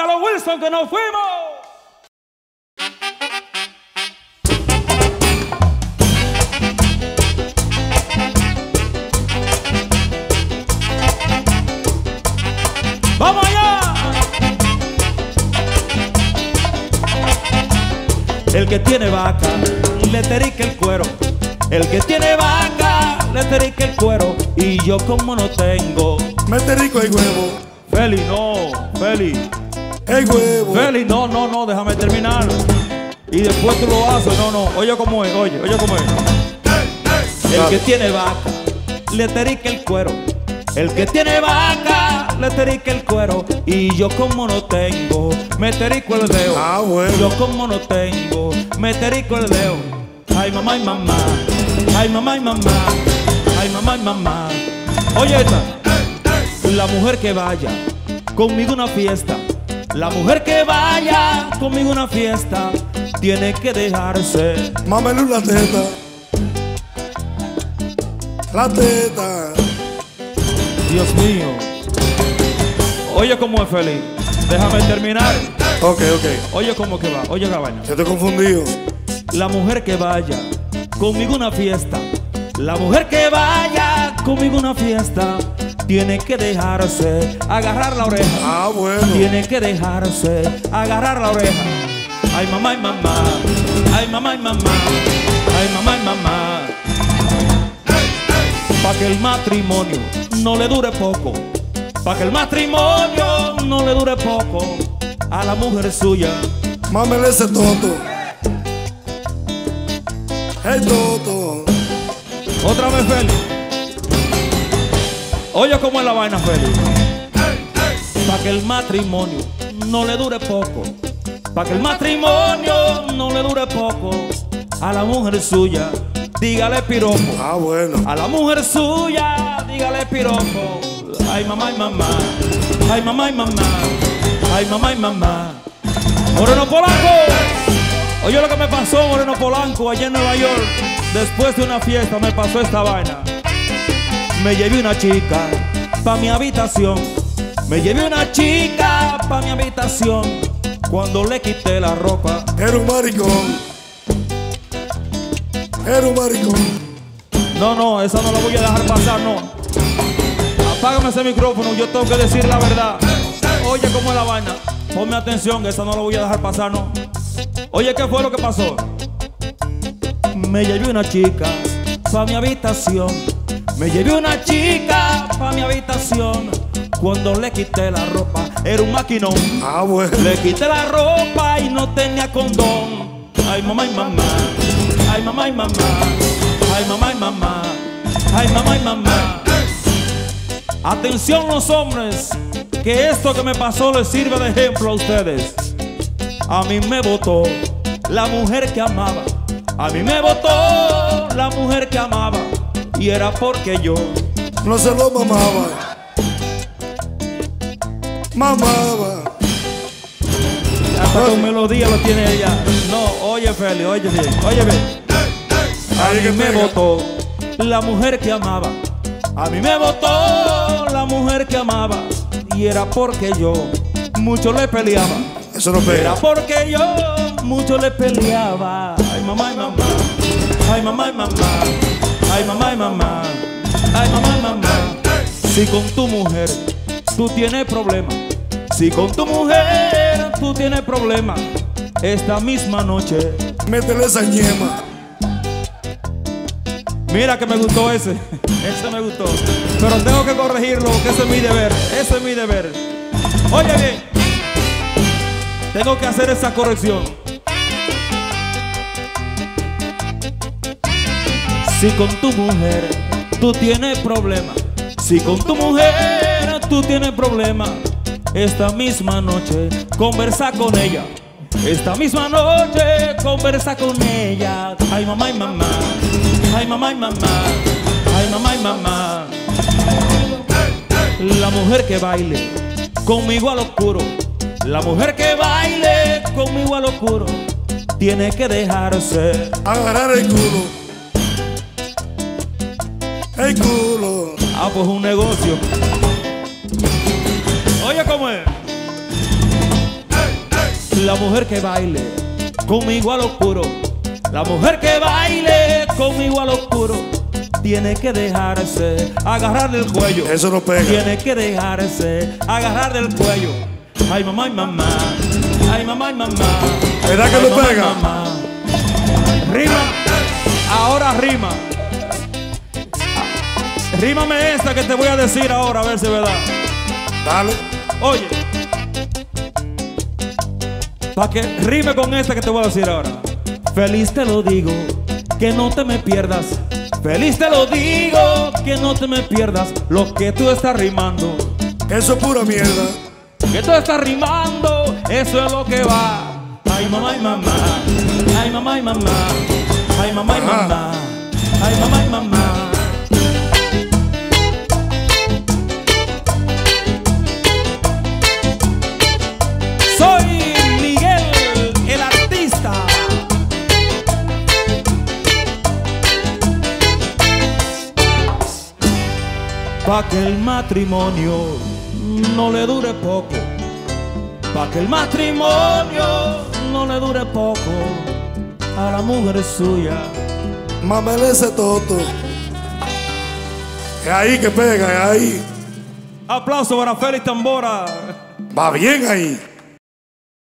Márcalo, Wilson, que nos fuimos. El que tiene vaca, le terica el cuero. El que tiene vaca, le terica el cuero. Y yo como no tengo, me terico el huevo. Feli, no, Feli. El huevo. Feli, no, no, no, déjame terminar. Y después tú lo haces, no, no. Oye cómo es, oye cómo es. El que tiene vaca, le terica el cuero. El que tiene vaca, le terica el cuero. Y yo como no tengo, me terico el dedo. Ah, bueno. Yo como no tengo, me terico el dedo. Ay mamá y mamá, ay mamá y mamá, ay mamá y mamá. Oye esta, la mujer que vaya conmigo a una fiesta, la mujer que vaya conmigo a una fiesta, tiene que dejarse mamelu la teta, la teta. Dios mío. Oye cómo es feliz. Déjame terminar. Ok, ok. Oye cómo que va. Oye cabaña. Yo te he confundido. La mujer que vaya conmigo a una fiesta, la mujer que vaya conmigo a una fiesta, tiene que dejarse agarrar la oreja. Ah, bueno. Tiene que dejarse agarrar la oreja. Ay mamá y mamá, ay mamá y mamá, ay mamá y mamá. Pa' que el matrimonio no le dure poco, pa' que el matrimonio no le dure poco, a la mujer suya mámele ese toto, el toto. Otra vez Félix. Oye cómo es la vaina Félix. Pa' que el matrimonio no le dure poco, pa' que el matrimonio no le dure poco, a la mujer suya dígale piropo. Ah, bueno. A la mujer suya, dígale piropo. Ay, mamá y mamá. Ay, mamá y mamá. Ay, mamá y mamá. Moreno Polanco. Oye lo que me pasó, Moreno Polanco, allá en Nueva York. Después de una fiesta me pasó esta vaina. Me llevé una chica pa' mi habitación. Me llevé una chica pa' mi habitación. Cuando le quité la ropa, era un maricón. Era un maricón. No, no, esa no la voy a dejar pasar, no. Apágame ese micrófono, yo tengo que decir la verdad. Oye, cómo es la vaina. Ponme atención, esa no la voy a dejar pasar, no. Oye, ¿qué fue lo que pasó? Me llevé una chica pa' mi habitación. Me llevé una chica pa' mi habitación. Cuando le quité la ropa, era un maquinón. Ah, bueno. Le quité la ropa y no tenía condón. Ay, mamá y mamá. Ay mamá y mamá, ay mamá y mamá, ay mamá y mamá. Atención los hombres, que esto que me pasó les sirve de ejemplo a ustedes. A mí me votó la mujer que amaba, a mí me votó la mujer que amaba, y era porque yo no se lo mamaba, mamaba. Hasta con melodía lo tiene ella. No, oye Feli, oye bien, oye bien. A mí me votó la mujer que amaba, a mí me votó la mujer que amaba, y era porque yo mucho le peleaba. Eso no pega. Era porque yo mucho le peleaba. Ay mamá y mamá, ay mamá y mamá, ay mamá y mamá, ay mamá y mamá. Si con tu mujer tú tienes problemas, si con tu mujer tú tienes problemas, esta misma noche métele esa yema. Mira que me gustó ese, ese me gustó. Pero tengo que corregirlo, que ese es mi deber, ese es mi deber. Oye bien, tengo que hacer esa corrección. Si con tu mujer tú tienes problemas, si con tu mujer tú tienes problemas, esta misma noche conversa con ella. Esta misma noche conversa con ella. Ay mamá y mamá, ay mamá y mamá, ay mamá y mamá. La mujer que baile conmigo al oscuro, la mujer que baile conmigo al oscuro, tiene que dejarse agarrar el culo, el culo. Ah, pues un negocio. Oye cómo es. La mujer que baile conmigo al oscuro, la mujer que baile conmigo al oscuro, tiene que dejarse agarrar del cuello. Eso no pega. Tiene que dejarse agarrar del cuello. Ay mamá, ay mamá, ay mamá, ay mamá. ¿Verdad que no pega? Mamá. Rima, ahora rima. Rímame esta que te voy a decir ahora, a ver si es verdad. Dale. Oye, para que rime con esta que te voy a decir ahora. Feliz te lo digo, que no te me pierdas. Feliz te lo digo, que no te me pierdas. Lo que tú estás rimando, eso es pura mierda. Que tú estás rimando, eso es lo que va. Ay mamá, ay mamá, ay mamá, ay mamá, ay mamá, ay mamá, ay mamá, ay mamá. Pa' que el matrimonio no le dure poco, pa' que el matrimonio no le dure poco, a la mujer suya mamele ese toto. Es ahí que pega, es ahí. Aplauso para Félix Tambora. Va bien ahí.